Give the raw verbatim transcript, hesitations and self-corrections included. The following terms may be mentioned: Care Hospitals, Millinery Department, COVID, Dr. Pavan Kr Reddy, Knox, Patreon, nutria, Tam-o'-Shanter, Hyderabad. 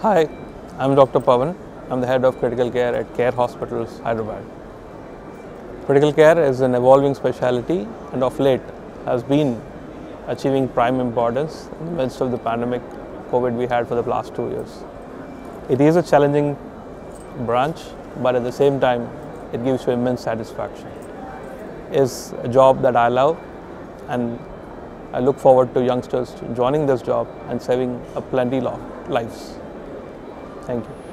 Hi, I'm Doctor Pavan. I'm the head of critical care at Care Hospitals, Hyderabad. Critical care is an evolving specialty and of late has been achieving prime importance in the midst of the pandemic COVID we had for the last two years. It is a challenging branch, but at the same time, it gives you immense satisfaction. It's a job that I love, and I look forward to youngsters joining this job and saving a plenty of lives. Thank you.